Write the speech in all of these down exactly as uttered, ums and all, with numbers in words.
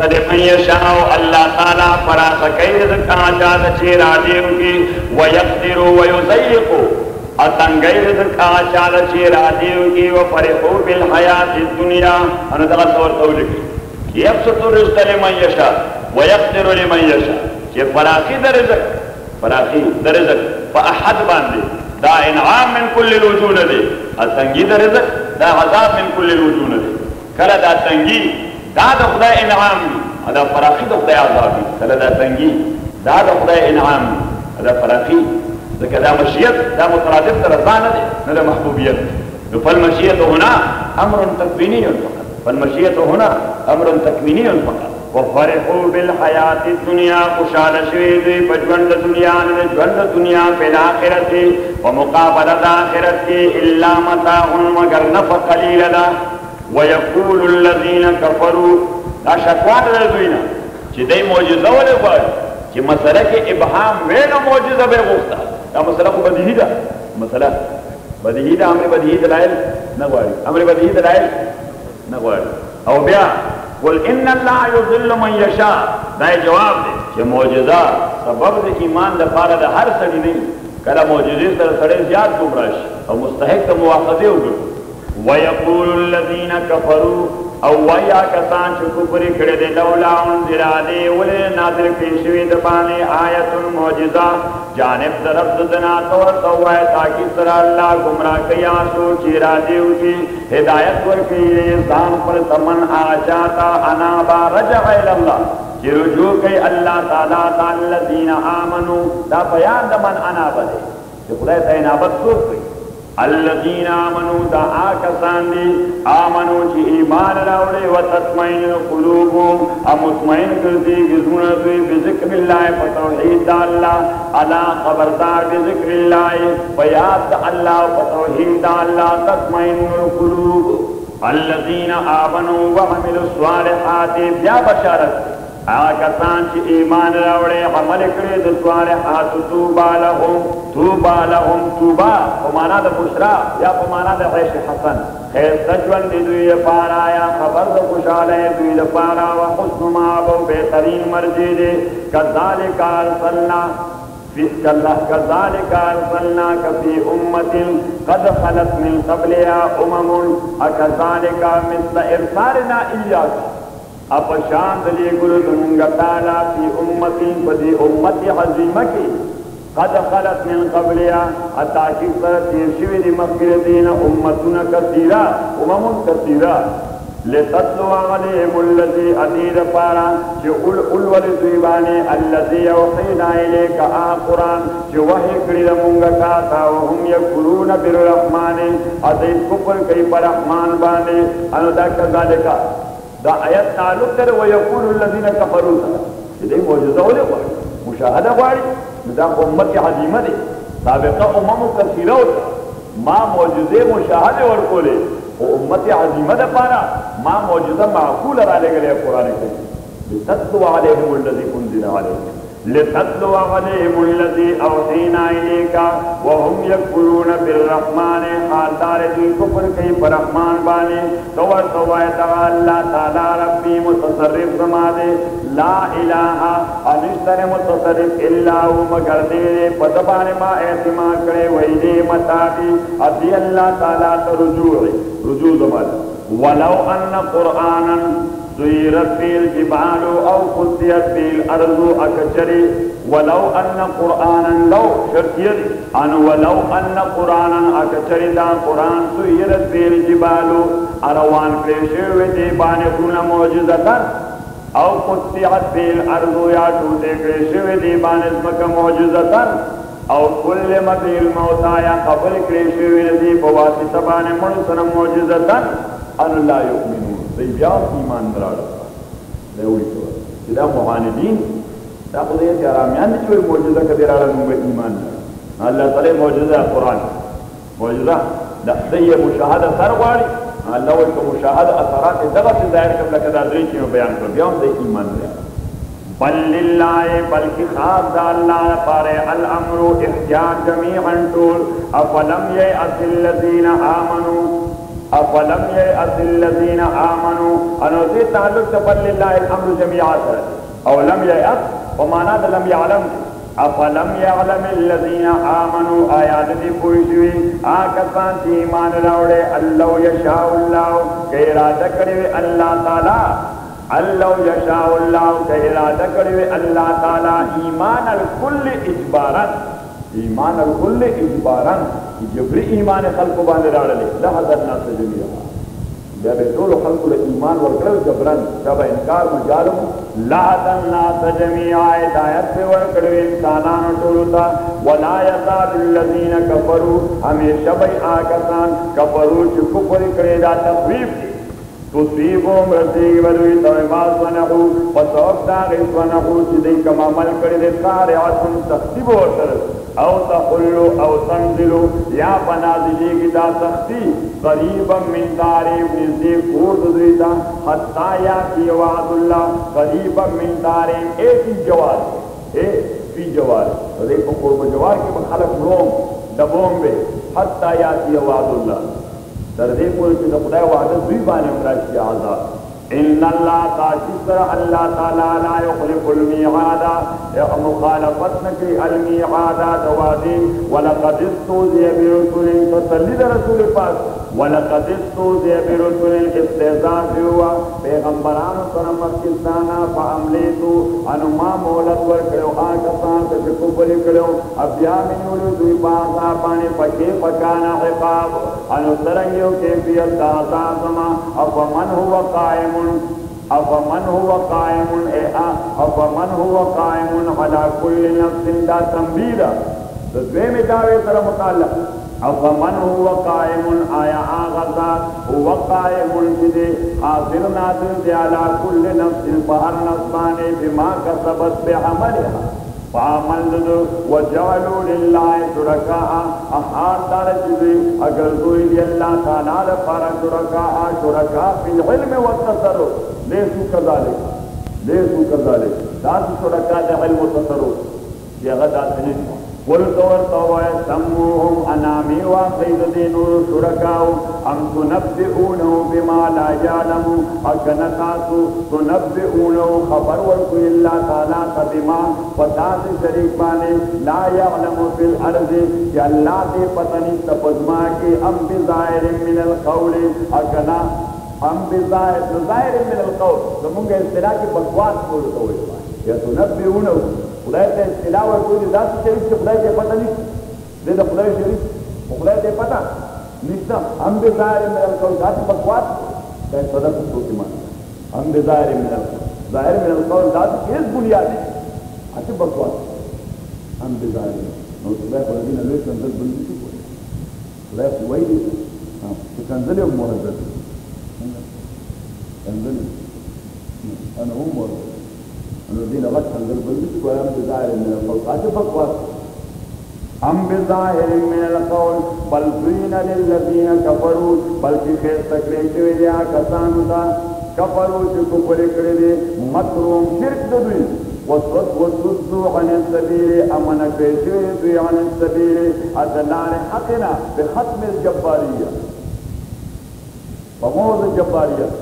اللہ تعالیٰ فرا سکیں کہاں جاد چی راجے ہوگی وہ یقدرو و یضیقو اتنگیز کہاں جاد چی راجے ہوگی وہ فرحو بالحیات الدنیا ان دغه تور تولې کی ابسط الرزق لمن یشاء و یقدر لمن یشاء چې فراخي د رزق فراخي د رزق په احد باندې دا انعام من کل الوجود دی اتنگی د رزق دا عذاب من کل الوجود دی کله دا تنگی دا د خدای انعام دی دا فراقی د خدای عذاب دی کله دا تنګي دا د خدای انعام دی دا فراقي ځکه دا مشیت دا مترادف د رضا نه دی نه د محبوبیت نو فالمشیت هنا امر تکوینی فقط فالمشیت هنا امر تکوینی فقط وفرحوا بالحیات الدنیا خوشحاله شوي دوی په ژوند د دنیا نه د ژوند د دنیا په آخرت کې و مقابله د آخرت کې الا متاع مگر نفع قلیل ده وَيَقُولُ الَّذِينَ كَفَرُوا دا شکوان دا دوینا چی دی موجزہ والے بار چی مسئلہ کے ابحام وینا موجزہ بے غفتا دا مسئلہ کو بدیہی دا مسئلہ بدیہی دا ہمیں بدیہی دلائل نگواری ہمیں بدیہی دلائل نگواری او بیا قُلْ اِنَّ اللَّهَ يُضِلُّ مَنْ يَشَاءُ دا جواب دے چی موجزہ سبب دا ایمان دا پارا دا ہر سڑی نہیں کلا موجزی سر سڑے زیاد گمراش او مستحق مواخذے ہوگی وَيَقُولُ الَّذِينَ كَفَرُوا او وَيَا كَسَانْ شُكُفْرِ كِرِدِ لَوْلَا اُنْزِرَادِ وَلِي نَادِرْ پِنشوی دبانی آیت المعجزہ جانب درفت دنا تورت ہوئے تاکی سر اللہ گمراہ کیا سو چیرا دیو کی ہدایت ورکی انسان پر تمن آجاتا انابا رجع اللہ چی رجوع کی اللہ تعالیٰ تاللذین آمنو دا بیان دمن انابا دے چی خدای تا انابت سوک کی الذين آمنوا دا آکسان دی آمنوا چی ایمان راوڑے و تطمئن قلوبهم امطمئن کردی گزون دوی بذکر اللہ فتوحید دا اللہ علا خبردار بذکر اللہ بیاد دا اللہ فتوحید دا اللہ تطمئن قلوب الذين آمنوا وعملوا الصالحات بیا بشارت آکسان چی ایمان راوڑے عمل کرے دسوار حاتو توبا لهم توبا لهم توبا پمانا دا بشرا یا پمانا دا عیش حسن خیر سجون دی دوی پارا یا خبر دا خوشحال ہے دوی دا پارا و حسن مابو بہترین مرجی دے کذالک ارسلنا کذالک ارسلناک فی امت قد خلت من قبلها امم اکذالک مثل ارسالنا ایاک اپا شاند لے گلو دنگا تالا فی امتی فدی امتی حظیمہ کی قد خلت من قبلیا اتاکی سر تیرشوی دی مخیر دین امتون کثیرہ اممون کثیرہ لتطلو علیہم اللذی عدید پارا چی اولوال زیبانی اللذی وحینا الیک آقرآن چی وحی کرد منگا کاتا وهم یکرون بر رحمانی عدید کفر کئی پر رحمان بانی انو دا کذالکا دا آیت تعلق کرے وَيَقُولُ الَّذِينَ كَفَرُوا یہ دے موجزہ ہو لے گواری مشاہدہ گواری دا امت حضیمہ دے سابقہ امم کثیرہ ہوتا ما موجزے مشاہدے ورکو لے امت حضیمہ دے پانا ما موجزہ معقول را لے گلے قرآن کے لِتَتْلُوَ عَلَيْهِمُ الَّذِي أُنْزِلَ عَلَيْهِ لِتَتْلُوَ عَلَيْهِمُ الَّذِي أَوْحَيْنَا إِلَيْكَ وَهُمْ يَكْفُرُونَ بِالرَّحْمَانِ حَالدار دوی کفر کئی برحمان بانے تور توائے دعا اللہ تعالیٰ ربی متصرف زما دے لا الہا انشتر متصرف اللہ مگر دے دے پتبان ما اعتماد کرے ویدے مطابی عدی اللہ تعالیٰ ترجوع رجوع زما دے وَلَوْ أَنَّ قُرْآنًا زُيِّرَتْ بِهِ الْجِبَالُ أَوْ قُسِّيَتْ بِهِ الْأَرْضُ أَكَجَرِي وَلَوْ أَنَّ قُرْآنًا لَوْ شَرْتِيَتْ أَنْ وَلَوْ أَنَّ قُرْآنًا أَكَجَرِي دَا قُرْآن زُيِّرَتْ بِهِ الْجِبَالُ اَرَوَانْ فِرِشِوِ دِبَانِ قُنَ مُعْجِزَةً أَوْ قُسِّيَتْ بِهِ الْأَرْضُ يَعْتُوتِ فِرِشِوِ دِبَانِ اسْمَكَ مُعْجِزَةً او کل مدی الموتا یا قبل کریشوی ندی بواسی سبان منسن موجزتن ان لا یؤمنون دی بیاس ایمان درارتا دیوی تو چی دا محاندین دا خودی تیارامیان دی چوی موجزہ کدیرارا نوی ایمان در اللہ صلی موجزہ قرآن موجزہ دی مشاہدہ سرواری اللہ وی تو مشاہدہ اثارات دغت ظاہر شبلہ کدادری چیو بیان کر بیام دی ایمان در بل للہ بلکہ خاص دا اللہ پارے الامر احجاج جمیعاً طول افلم یئس الذین آمنوا اولم یأس الذین آمنوا انو دې تعلق ته بل لله الامر جميعا او لم یأس په معنا د لم یعلم افلم یعلم الذین آمنوا آیا دې پوه شوي هغه کسان چې ایمان راوړي الله یشاء الله که اراده کړې وي الله تعالی الله یشاء الله که اراده کړې وي الله تعالی ایمان الکل اجبارا ایمان الکل اجبارا جبری ایمان خلق باندې راړلې ده حضرت ناس جميعا دا به ټول خلق له ایمان ورکړل جبران دا به انکار مجالم لا تن ناس جميعا هدایت به ورکړل انسانانو ټول دا ولا يزال الذين كفروا همیشه به آکسان کفرو چې کفر کړي دا تفریف تصیبهم رسیږي ولوی ته باز ونهو پس اوس دا غیب ونهو چې دې کوم عمل کړي دې کار عاصم تخصیب ورسره او تخلو او تنزلو یا بنازلی کی دا سختی قریبا من داری نزدی قرد دیتا حتی یا کی وعد اللہ قریبا من داری اے فی جوار اے فی جوار تو دیکھو قرب جوار کی بخلق روم دبوم بے حتی یا کی وعد اللہ در دیکھو کہ خدای وعدت بھی بانے مراشی آزاد ان اللہ تاکسر اللہ تعالیٰ لا یخلق المیعادہ مخالفت نکی المیعادہ دوازی وَلَقَدِ اسْتُوذِیَ بِرُسُلٍ فَسَلِّدَ رَسُولِ پاس وَلَقَدِ اسْتُوذِیَ بِرُسُلٍ استعزاز ہوا پیغمبران سرمت کسانا فَعَمْلِیتُ انما مولد ورکڑو آکسان تشکو بلکڑو ابیامن ولدوی بازا پانے پکے پکانا حقاب انو سرنگیو کے بیت دازا زما افمن هو قائم افمن هو قائم اے افمن هو قائم على كل نفس دا تنبیہ دوے میں دعوے سر متعلق افمن هو قائم آیا آغذا هو قائم جدے حاضر ناظر دے على كل نفس فہر نفسانے بما کسبت بعملها فعمل دو وجعلوا لله شرکاء احاد دار جزی اگر دوئی دی اللہ تعالیٰ لفارا شرکاء شرکاء فی العلم والتصرف لیسو کذالک لیسو کذالک داسو شرکاء دی علم والتصرف یہ غدا سنید قلتور طوائے سموہم انامی واقید دینور شرکاو ام تنبئونو بما لا یعلمو اکنتاسو تنبئونو خبر ورکو اللہ تعالیٰ قدما پتاس شریف بانے لا یعلمو فی الارض کہ اللہ دے پتنی تپزما کے ام بظاہر من القول اکنا ام بظاہر من القول تو منگا اصطلاح کی بکواس بولتا ہوئے یا تنبئونو خدای ته اصطلاح ورکوي داسې شریف چې خدای ته یې پته نشته دی د خدای شریف خو خدای ته یې پته نشته هم بې ظاهر من القول داسې بکواس خدای صدق څوکې مان هم بې ظاهر من القول ظاهر من القول داسې هېڅ بنیاد نشته هسې بکواس هم بې ظاهر نو خدای خو له دې نه لوی کنځل بل نشي کولی خدای خو ویلي چې کنځل یو مهرزه دی کنځل انا هم مهرزه الذين غشن بالبلد وهم بظاهر من القول فقط هم بظاهر من القول بل زين للذين كفروا بل خير تكريم ويا كسانو دا كفروا چې کوپري کړې دي متروم شرک دوی وصد وصد عن السبيل امن کوي عن السبيل ادلال حقنا بختم الجباريه بموز الجباريه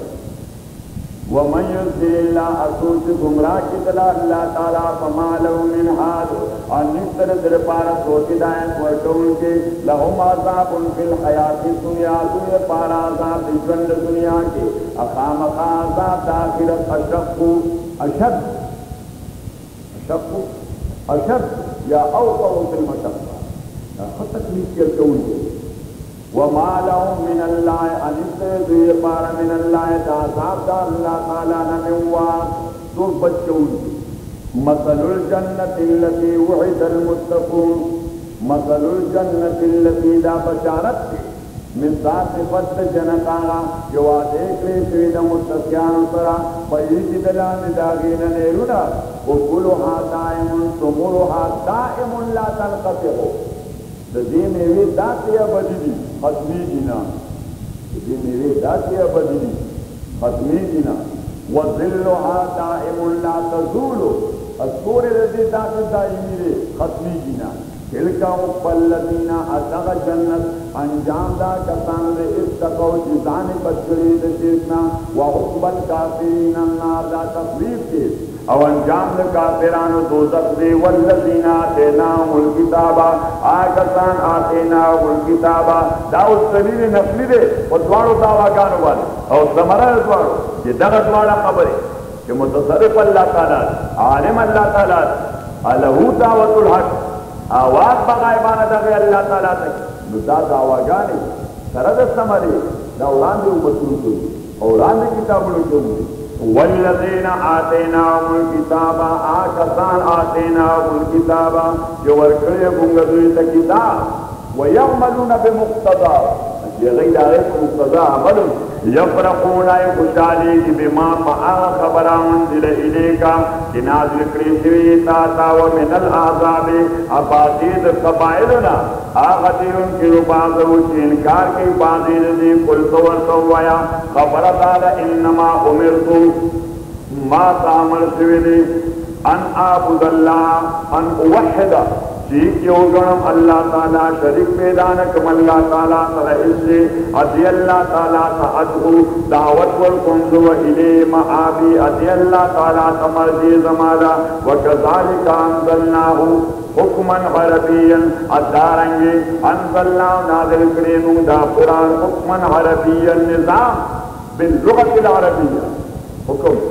وَمَنْ يُسْلِ اللَّهَ اَسُوْسِ گُمْرَا کِتَلَا اللَّهَ تَعْلَىٰ فَمَا لَهُ مِنْ حَالُ اور نِسْتَرِ دِرْپَارَ سوچی دائیں پورٹوں کے لَهُمْ عَذَابٌ فِي الْحَيَاتِ دُنیا دنیا پارا عذاب دشوند دنیا کے اقامقا عذاب داخلت اشقو اشد اشقو اشد یا اوطعو فِي المشقہ خود تکلیف کیا کون کے وما لهم من الله انسان ذي بار من الله تعذاب الله تعالى نوا دور بچون مثل الجنه التي وعد المتقون مثل الجنه التي لا بشارت من ذات فت جنتا جو دیکھ لے سید متقیان ترا پیج دلان داغین نیرونا وقولها دائم ثمرها دائم لا تنقطع دې میوې داسې ابدي دي ختمېږي نه دې میوې داسې ابدي دي ختمېږي نه وظلها دائم لا تزول ستورې دې داسې دایمي دي ختمېږي نه انجام دا کسان دے اتقو جزان پچھلی دے شرکنا و عقبت کافرین النار دا تفریف کے او انجام دے کافران دوزخ دے والذین آتیناهم الکتابا آکسان آتیناهم الکتابا دا اس سلیل نفلی دے و دوارو دعواکانو والے او سمرہ دوارو یہ دغت والا خبر ہے کہ متصرف اللہ تعالیٰ عالم اللہ تعالیٰ الہو دعوت الحق آواز بغائبانہ دغی اللہ تعالیٰ تک دا دعواگانے سردت سمرے دا اولان دے امتون کو اولان دے کتابوں کو والذین آتیناهم الکتاب آکسان آتیناهم الکتاب جو ورکڑے گنگدوی تا کتاب ویعملون بمقتضا یہ غیر آغیت مقتضا عملون یفرقون اے خوشالی بما فآغ خبران دل علیکا کہ نازل کریشوی تاتا ومن العذاب عباسید قبائلنا آغتیرن کی ربازو چی انکار کی بازید دی کل صورتو ویا خبرتا لئنما امرتو ما تعمل سویدی ان آبود اللہ ان اوحدا چیز یو گرم اللہ تعالیٰ شریک میدانکم اللہ تعالیٰ ترحیل سے عدی اللہ تعالیٰ تعدو دعوت والکنز و علی معابی عدی اللہ تعالیٰ تمرضی زمادہ وکذالک انزلناہ حکماً عربیاً ادارنگی انزلناہ نازل کرینو دا قرآن حکماً عربیاً نظام باللغت العربیہ حکم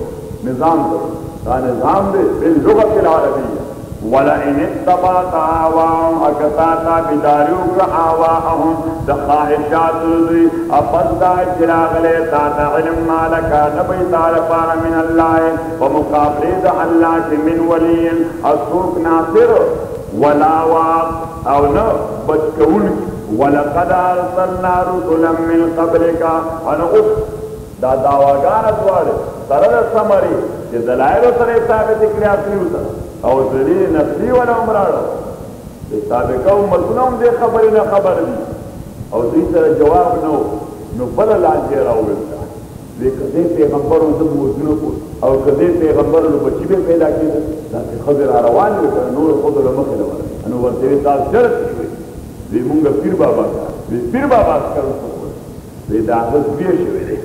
نظام دے دا نظام دے باللغت العربیہ وَلَئِنِ اتَّبَعْتَ آوَاهُمْ اَكَتَاتَ بِدَارِيُكَ آوَاهُمْ دَخَاهِشَاتُ ذِي اَفَزْدَا اِجْرَاغَ لَيْتَاتَ عِلِمْ مَا لَكَا نَبَي تَعْرَفَانَ مِنَ اللَّهِ وَمُقَابْلِدَ اللَّهِ مِنْ وَلِيٍ اَسْرُوكْ نَاصِرُ وَلَا وَاقْ او نَا بَجْكَوْلِكِ وَلَقَدْ عَرْسَلْنَا رُسُلًا مِنْ قَبْلِكَ اَنْغُفْ دا دعواگانت والے سرد سمری کہ دلائل و سر ثابت اکریاسی ہوتا اور دلیل نفسی والا عمرارا سابقہ امتنا ہم دے خبری نا خبر دی اور دی سر جواب نو نو بلا لانجے راو بلتا لے کدے پیغمبر ازم موزنوں کو اور کدے پیغمبر انو بچی بے پیدا کی دا لیکن خضر آروان لے کر نور خضر مخل وارا انو ورزوی تاز جرد کی ہوئی لے مونگا پیر بابا کار لے پیر بابا کار لے دا حض بیر شوئے لے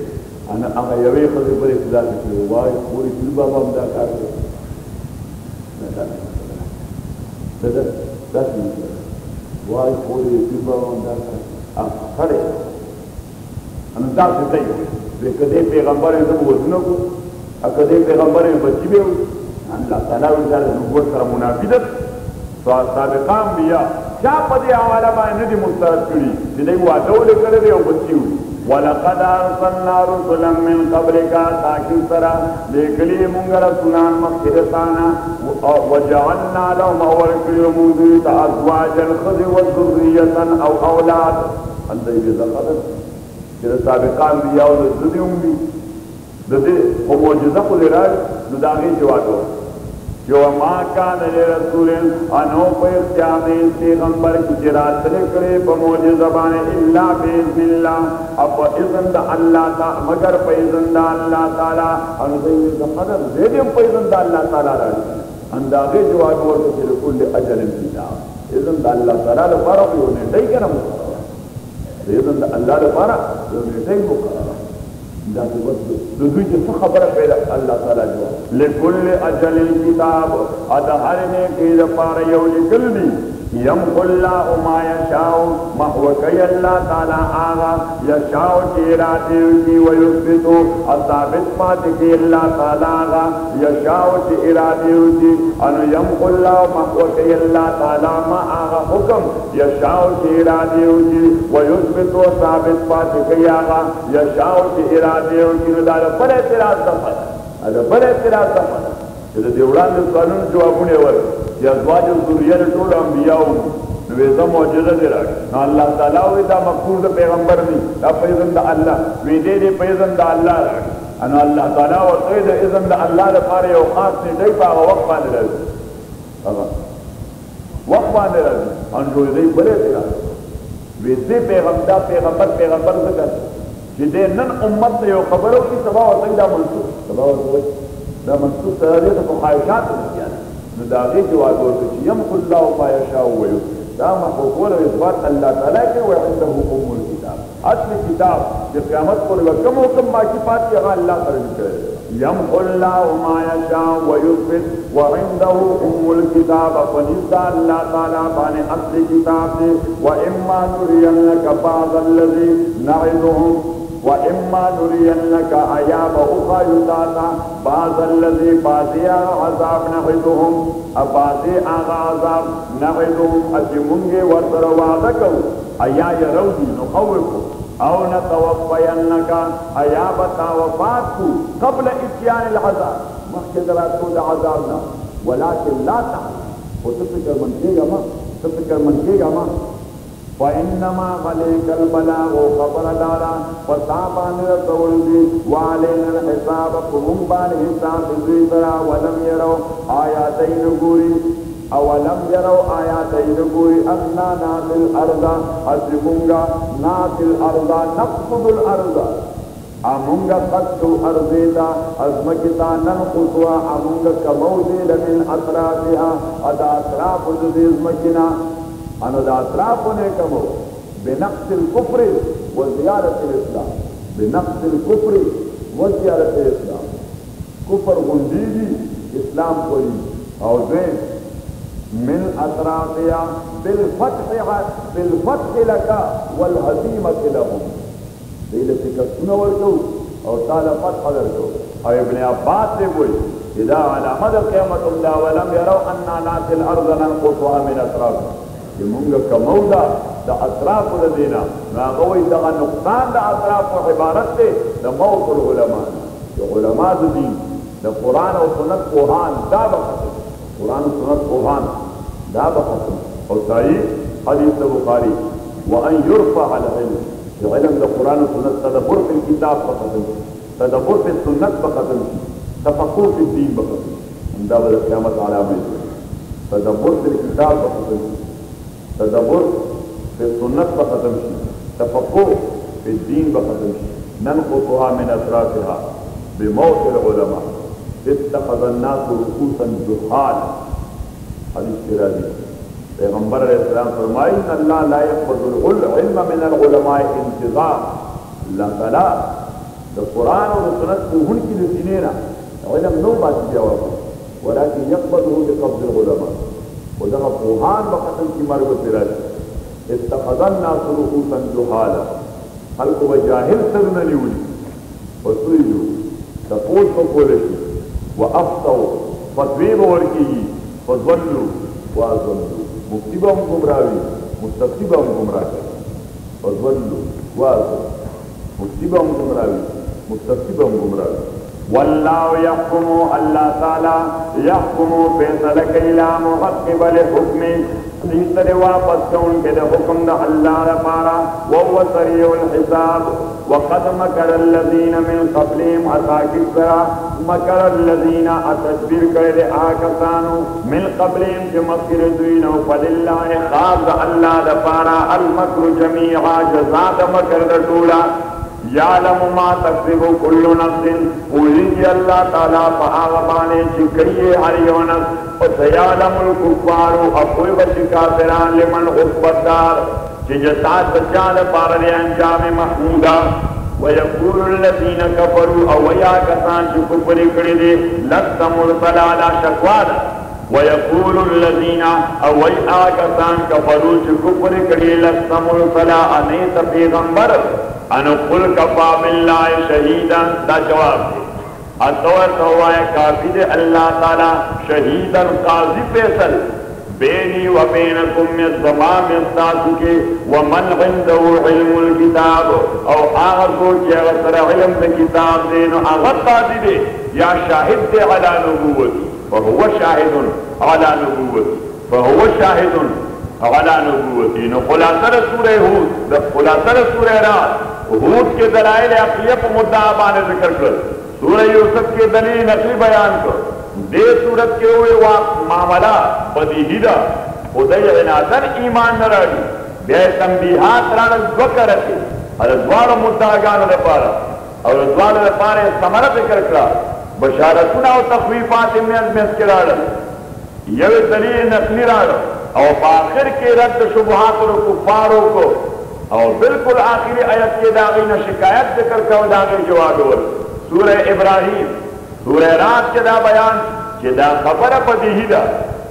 انا اما یوی خضر پر اقضا دکھے وای پوری پیر بابا مدا کار دے صدر دس منٹ وای پوری پیر بابا مدا کار اب کھڑے انا دا ستے بے کدے پیغمبر زم وزنوں کو اکدے پیغمبر بچی بے اللہ تعالی وزار نبوت سر منافقت سوال سابقہ انبیاء کیا پدی حوالہ باندې دی مسترد کری جنہی وعدہ لے کرے دی او بچی ہوئی وَلَقَدْ أَرْسَلْنَا رُسُلًا مِنْ قَبْلِكَ تَاكِنْ سَرَا لِكَلِي مُنْغَ رَسُلًا مَخْتِرَتَانَا وَجَعَلْنَا لَهُمْ أَوَلْكِلِ مُوْدِوِتَ أَزْوَاجَ الْخَذِ وَالْزُرِّيَّةً أَوْ أَوْلَادَ اندھا یہ بیزا قدر چیزا سابقان بیاو لزدی امی لزدی خموجزہ خلی راج نداغی جوادو جو ماں کا نجے رسول انو پر اختیامین پیغمبر کی جرات لکرے بموج زبان اللہ بیزن اللہ اپا اذن دا اللہ تا مگر پا اذن دا اللہ تعالی اندائی زفرد زیدیم پا اذن دا اللہ تعالی رہی انداغی جو آگور کسی لکل اجل انتینا اذن دا اللہ تعالی لفارق یونی ڈائی کنا مقرر اذن دا اللہ لفارق یونی ڈائی مقرر دا دوی جسو خبر پیدا اللہ تعالی جو لکل اجل کتاب ادھارنے کی دفار یولی کلنی یمق اللہ ما یشاو محوکی اللہ تعالی آغا یشاو چیراتیو کی ویثبتو اثابت مات کی اللہ تعالی آغا یشاو چیراتیو کی انو یمق اللہ محوکی اللہ تعالی ما آغا حکم یشاو چیراتیو کی ویثبتو اثابت مات کی آغا یشاو چیراتیو کی ندار پر اعتراض دفر ادھار پر اعتراض دفر ادھار دیولان دل قانون جوابونے ورد یا ازواج ذریہ ټول انبیاءو نویزا معجزہ دے راگی نا اللہ تعالیٰ ہوئی دا مقصود دا پیغمبر دی دا پیزن دا اللہ ویدے دے پیزن دا اللہ راگی انا اللہ تعالیٰ ہوئی دا اذن دا اللہ دا پارے او خاص نے دے پا آگا وقت بانے راگی وقت بانے راگی انجوی دے بلے دے راگی ویدے پیغمبر پیغمبر پیغمبر دکر جدے نن امت دے او خبروں کی سبا ہوتا ہی دا منصور سبا ہوتا ہی دا منصور سرادیت کو خواہشات دکیانا نداغی جواب ورکړي یم الله ما یشاء و دا محقول او اثبات الله تعالی کې او عنده ام الكتاب اصل کتاب چې قیامت پر وکم حکم باقی پاتې هغه الله پر وکړي یم الله ما یشاء و یثبت و عنده ام الكتاب فنزا الله تعالی باندې اصل کتاب دې و اما نرینک بعض الذی نعذهم وَإِمَّا نُرِيَنَّكَ عَيَابَ أُخَى يُدَاتَ بَعْضَ الَّذِي بَعْضِيَا عَذَابْ نَعِدُهُم اَبَعْضِي آغَا عَذَابْ نَعِدُهُم اَجِمُنْگِ وَتَرَوَعْدَكَو اَيَا يَرَوْدِي نُقَوِّكُو او نَتَوَفَّيَنَّكَ عَيَابَ تَوَفَاتْكُو قبل اتیان العذاب مخشدراتو لعذابنا وَلَكِنْ لَا تَعْلَمْ وَتَفِكَرْ مَنْ كِيَا مَا تَفِكَرْ مَنْ كِيَا مَا فَإِنَّمَا عَلَيْكَ الْبَلَاغُ خَبَرَ دَارَ فَتَابَانِ رَتَوَلْدِي وَعَلَيْنَا الْحِسَابَ قُمْبَانِ حِسَابِ زِيْتَرَا وَلَمْ يَرَوْا آيَاتَيْنُ قُورِ أَوَلَمْ يَرَوْا آيَاتَيْنُ قُورِ أَنَّا نَعْتِ الْأَرْضَ أَسْرِمُنْغَا نَعْتِ الْأَرْضَ نَقْفُدُ الْأَرْضَ امونگا قطو ارزیتا ازمکتا ننقصوا امونگا کموزی لمن اطرافها ادا اطراف ازدی ازمکنا انو دا اطراف ہونے کمو بنقص الكفر و زیارت الاسلام بنقص الكفر و زیارت الاسلام کفر غندیدی اسلام کوئی اور دین من اطرافیا بالفتح بالفتح لکا والحزیمت لهم دیلتی کسونا ورکو اور تعالی فتح درکو اور ابن عباس نے کوئی اذا علامت قیمت اللہ ولم یرو اننا نات الارض ننقصها من اطرافها کہ منگا کمو دا دا اطراف دا دینا ناغوی دا نقصان دا اطراف و عبارت دے دا موت العلماء دا علماء دا دین دا قرآن و سنت قرآن دا بختم قرآن و سنت قرآن دا بختم اور صحیح حدیث بخاری وَأَنْ يُرْفَعَ الْعِلْمِ علم دا قرآن و سنت تدبر فی الكتاب بختم تدبر فی السنت بختم تفقر فی الدین بختم دا بدا قیامت علامہ تدبر فی الكتاب بختم تدبر في السنة بختم شيء تفقه في الدين بختم شيء ننقصها من أطرافها بموت العلماء اتخذ الناس رؤوسا جهالا حديث شرادي پیغمبر علیہ السلام فرمائے ان اللہ لا يقبض العلم من العلماء انتظام اللہ تعالی دا قرآن و سنت کو ہن کی لسنینا علم نو باتی جواب ولكن يقبضه بقبض العلماء وذا قرآن بختم کی مربوط راج استقذنا صروحا جهالا خلق وجاهل سرنا لولي وصيدو تقول فقولي وأفطوا فضويب ورقي فضولوا وأظلوا مكتبهم قمراوي مستقبهم قمراوي فضولوا وأظلوا مكتبهم قمراوي مستقبهم قمراوي والله يحكم الله تعالى يحكم فیصلہ کئی لا محقب لحکمی دیسر واپس کون کے دے حکم دا اللہ رفارا وَوَّ سَرِعُ الْحِسَابِ وَقَدْ مَكَرَ الَّذِينَ مِنْ قَبْلِهِمْ عَتَاكِبْ سَرَا مَكَرَ الَّذِينَ عَتَشْبِرْ كَرِدِ آكَسَانُ مِنْ قَبْلِهِمْ جِمَقِرِ دُوِنَوْ فَلِلَّهِ خَابْ دا اللہ رفارا الْمَكْرُ جَمِيعَا جَزَادَ مَكَرْ دَ ٹُولا یعلم ما تکذب کل نفس اولیدی اللہ تعالیٰ فآغبانے چکریے ہریو نفس وسیعلم الکفارو اپوی بچی کافران لمن غفت دار چجسات بچان پارد انجام محمودہ وَيَقُولُ الَّذِينَ كَفَرُوا اَوَيَا کسان چکفری کردے لَسْتَ مُرْسَلَالَ شَكْوَادَ وَيَقُولُ الَّذِينَ اَوَيَا کسان کفروا چکفری کردے لَسْتَ مُرْسَلَالَ نیت پیغمبر انو قل کفا باللہ شہیداً دا جواب دے اتور توائے کافی دے اللہ تعالی شہیداً قاضی فیصل بینی و بینکم الزمام استاسو کے ومن عندو علم الکتاب او آغر کو کیا غصر علم دے کتاب دے نو آغر قاضی دے یا شاہد دے علا نبوت فہو شاہدن علا نبوت فہو شاہدن علا نبوتی نو خلاصر سورہ ہود خلاصر سورہ رات ہود کے دلائل عقلیہ پر مدعا بانے ذکر کر سورہ یوسف کے دلیل نقلی بیان کر دے صورت کے ہوئے واقع معاملہ بدیہی دا خدای عنادر ایمان نہ راڑی بے تنبیحات رانا ذکر رکھے رضوان مدعاگان رپارا اور رضوان رپارے سمرہ ذکر کرا بشارتنا و تخویفات میں ازمیس کرا رہا یو دلیل نقلی راڑو او باخر کے رد شبہات و کفاروں کو اور بالکل آخری آیت کے داغی نے شکایت ذکر کو داغی جواب ور سورہ ابراہیم سورہ رات کے دا بیان کہ دا خبر پدی ہی دا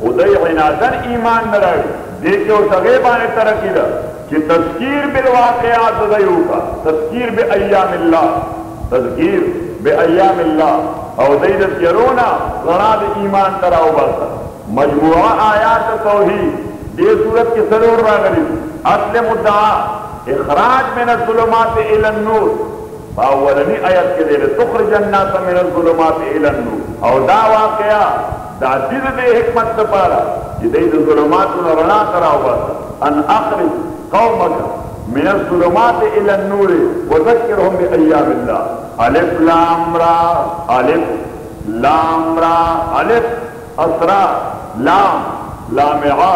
ادئی عنادن ایمان نہ راڑی دیکھے اس غیبانے ترقی دا کہ تذکیر بالواقعات ادئیوں کا تذکیر بے ایام اللہ تذکیر بے ایام اللہ اور دیدت یرونا غراد ایمان تراؤ باسا مجموعہ آیات توحید یہ صورت کی ضرور راغلی اصل مدعا اخراج من الظلمات الى النور باولنی آیت کے دے تخرج الناس من الظلمات الى النور اور دا واقعہ دا دید دے حکمت دپارا یہ دید ظلمات رنا تراؤ ان اخرج قومک من الظلمات الى النور وذکرهم بایام اللہ الف لام را الف لام را الف اسرا لام لامعا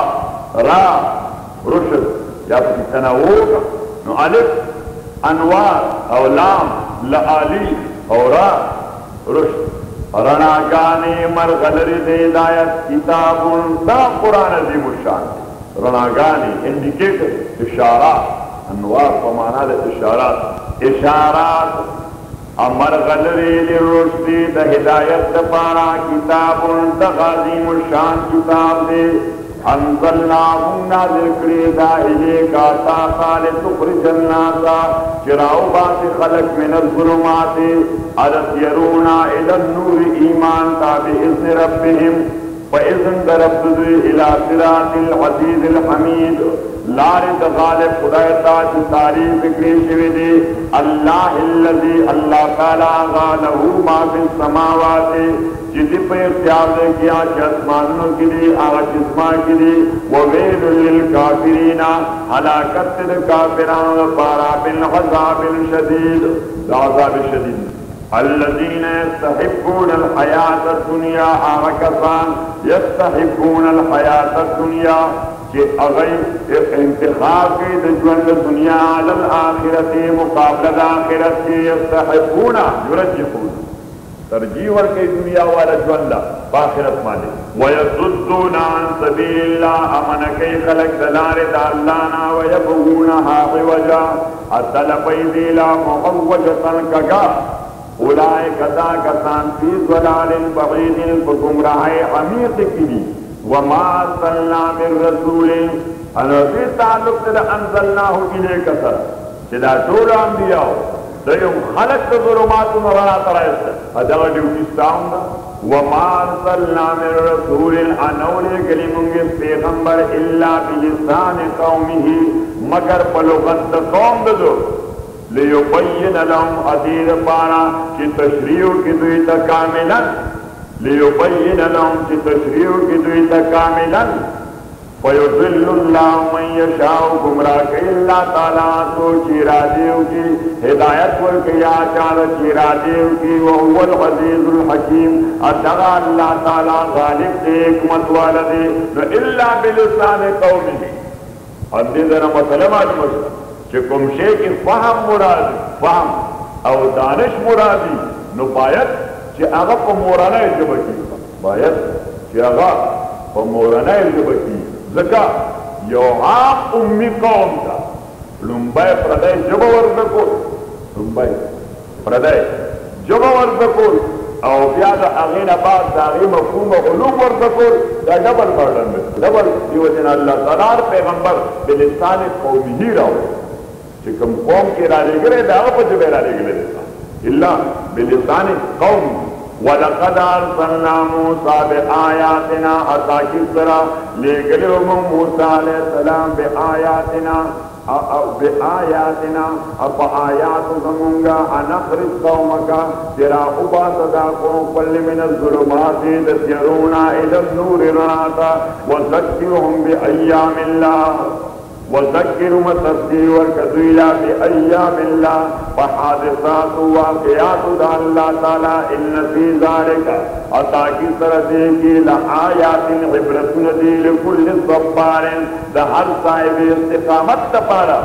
را رشد یا پھر تنوع کا نو الف انوار او لام لآلی او را رشد رناگانی مرغلر دے دایت کتاب دا قرآن عظیم الشان رناگانی انڈیکیٹر اشارات انوار فمانا دے اشارات اشارات امر غلری لرشدی دا ہدایت دا پارا کتاب دا غازیم الشان کتاب دے انزلناہو نازل کری دا ہجے کا تاتا لتخرج الناسا چراو بات خلق من الظلمات علت یرونا الى النور ایمان تا بإذن ربهم فإذن دا رب دوی الى صراط العزیز الحمید لارد غالب خدایتا چی تعریف اکری شوی دے اللہ اللذی اللہ تعالی غالہو ما فی السماوات جدی پر اختیار دے کیا جسمانوں کی دی آغا جسمان کی دی وویل للکافرین حلاکت لکافران پارا بالعذاب شدید عذاب شدید الذين يستحبون الحياة الدنيا آرکسان يستحبون الحياة الدنيا کہ اغیب انتخاب کی دجوند دنیا علی الآخرت مقابل آخرت کی يستحبون يرجحون ترجیح ورکی دنیا والا جوندہ باخرت مانے وَيَصُدُّونَ عَن سَبِيلِ اللَّهِ امَنَكَي خَلَقْ دَلَارِ دَعَلَّانَا وَيَبْغُونَهَا عِوَجَا اَتَلَبَيْ دِلَا مُعَوَّجَةً كَجَا اولائے کدا کسان فی ضلال بعید بگمراہ عمیق کی دی وما ارسلنا من رسول ان فی تعلق تل انزلناه الیک سر چدا ټول انبیاء دیم خلق د ظلمات مرا ترایست ادا ډیوټی ستاونا وما ارسلنا من رسول ان اولیک لمنگ پیغمبر الا بلسان قومه مگر بلغت قوم دو لیبین لهم عدید پارا کی تشریح کی دویتا کاملا لیبین لهم کی تشریح کی دویتا کاملا فیضل اللہ من یشاو گمراک اللہ تعالیٰ تو چیرا دیو کی ہدایت ورکیا چالا چیرا دیو کی وہو العزیز الحکیم اتغا اللہ تعالیٰ غالب دے حکمت والدے اللہ بلسان قومی حدی ذرا مسئلہ مجمع کہ کمشے کی فهم مرادی فهم او دانش مرادی نو باید کہ آغا پا مورانہ جبکی باید کہ آغا پا مورانہ جبکی زکا یو عام امی قوم دا لنبای پردائی جب وردکول لنبای پردائی جب وردکول او بیاد آغین آباد داغی مفہوم علوم وردکول دا ڈبل بردن میں ڈبل دیوزن اللہ تعالیٰ پیغمبر بلسان قومی ہی رہو کم قوم کے را لے گرے دا پچھ بے را لے گرے دیتا اللہ بلسان قوم وَلَقَدْ أَرْسَلْنَا مُوسَى بِآيَاتِنَا عَطَا كِسْرَا لے گرے امم موسیٰ علیہ السلام بِآيَاتِنَا بِآيَاتِنَا اپا آیات زمونگا انخرج قومکا تیرا ابا صداقوں پل من الظلمات دسیرونا الى النور رناتا وَذَكِّرُهُمْ بِأَيَّامِ اللَّهِ وَذَكِّرُوا مَتَذْكِرُ وَالْكَذِيلَ بِأَيَّامِ اللَّهِ وَحَادِثَاتُ وَاقِعَاتُ دَا اللَّهِ تَعَلَىٰ إِنَّ فِي ذَلِكَ عَطَاكِ سَرَدِيكِ لَآيَاتٍ عِبْرَةٌ دِي لِكُلِّ صَبَّارٍ دَهَرْ صَاحِبِ استقامت تَفَارَ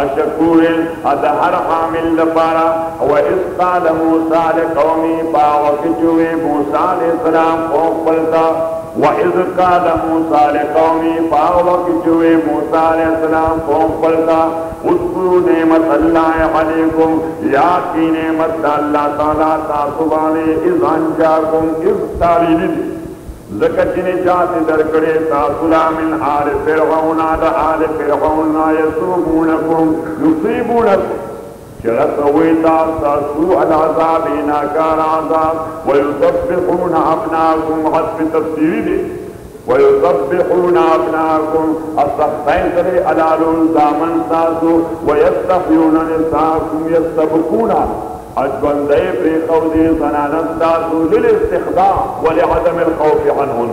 اشکور ادھر حامل دپارا و اس قال موسیٰ لقومی باوکی چوئے موسیٰ علیہ السلام قوم پلتا وَإِذْ قَالَ مُوسَىٰ لِقَوْمِهِ فَأَوْحَىٰ موسیٰ علیہ السلام قوم پر کا اذکروا نعمت اللہ علیکم، یاد کی نعمت اللہ تعالیٰ تاسبانے، اذ انجاکم اذ تالیدی زکر چنی چاہتے درکڑے تاسولا من آل فرعون آل آل فرعون یسومونکم یصیبونکم چلت ہوئی تاستا سوء العذاب اناکار عذاب ویصبحون ابناکم حسب تفسیری دے ویصبحون ابناکم السختین ترے علالون دامن ساسو ویستحیون نساکم یستبکون اجبندے پری قودی زنانت ساسو للاستخدام ولعدم الخوف عنہن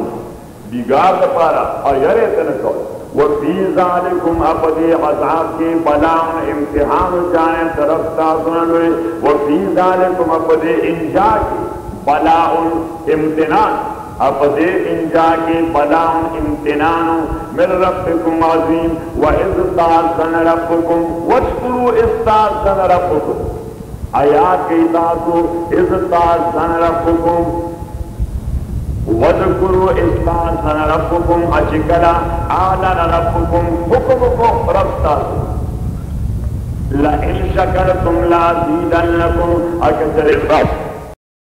بیگار دپارا ایرے تنکو وَفِي ذَلِكُمْ اَفَدِي عَذَاب کی بلاؤن امتحان جانب طرف تاثنان ہوئے وَفِي ذَلِكُمْ اَفَدِي انجا کی بلاؤن امتنان اَفَدِي انجا کی بلاؤن امتنان مِن رَبِّكُمْ عَظِيم وَإِذْ تَعْزَنَ رَبُّكُمْ وَاشْكُرُوا اِذْ تَعْزَنَ رَبُّكُمْ آیات کی تاثو اِذْ تَعْزَنَ رَبُّكُمْ وَذْكُرُوا إِذْ آذَنَ رَبُّكُمْ أَجْكَلَ آذَنَ رَبُّكُمْ حُكْمُكُمْ رَبْتَاسُ لَئِنْ شَكَرْتُمْ لَأَزِيدَنَّكُمْ أَكْثَرَ